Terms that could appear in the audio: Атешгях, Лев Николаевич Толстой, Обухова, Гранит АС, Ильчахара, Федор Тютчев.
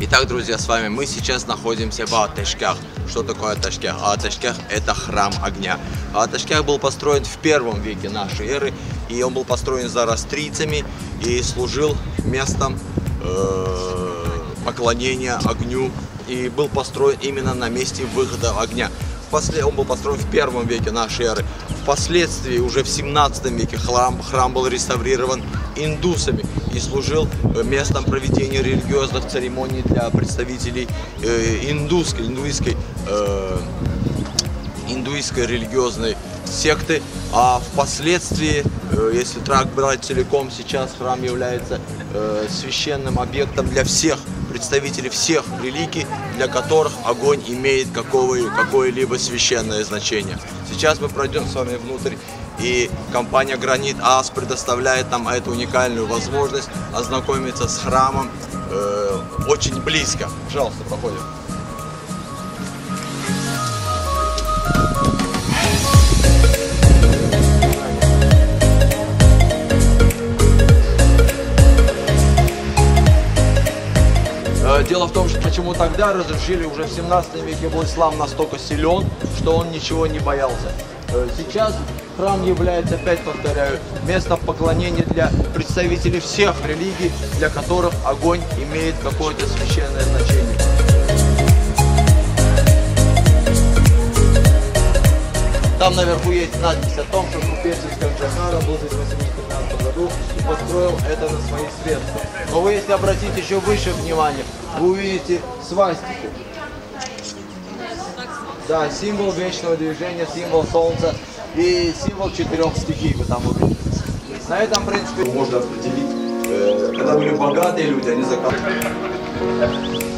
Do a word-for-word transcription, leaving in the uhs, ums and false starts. Итак, друзья, с вами мы сейчас находимся в Атешгях. Что такое Атешгях? Атешгях – это храм огня. Атешгях был построен в первом веке нашей эры, и он был построен зороастрийцами и служил местом э, поклонения огню, и был построен именно на месте выхода огня. Он был построен в первом веке нашей эры. Впоследствии, уже в семнадцатом веке, храм, храм был реставрирован индусами и служил местом проведения религиозных церемоний для представителей э, индусской, индуистской, э, индуистской религиозной секты. А впоследствии, э, если тракт брать целиком, сейчас храм является э, священным объектом для всех представителей всех религий, для которых огонь имеет какое-либо священное значение. Сейчас мы пройдем с вами внутрь, и компания Гранит АС предоставляет нам эту уникальную возможность ознакомиться с храмом э, очень близко. Пожалуйста, проходим. Дело в том, что почему тогда разрешили, уже в семнадцатом веке был ислам настолько силен, что он ничего не боялся. Сейчас храм является, опять повторяю, местом поклонения для представителей всех религий, для которых огонь имеет какое-то священное значение. Там наверху есть надпись о том, что купеческий Ильчахара был здесь в восемьсот тринадцатом году и построил это на свои средства. Но вы, если обратите еще выше внимание, вы увидите свастику. Да, символ вечного движения, символ солнца и символ четырех стихий вы там увидите. На этом, в принципе, можно определить, когда были богатые люди, они заказывали.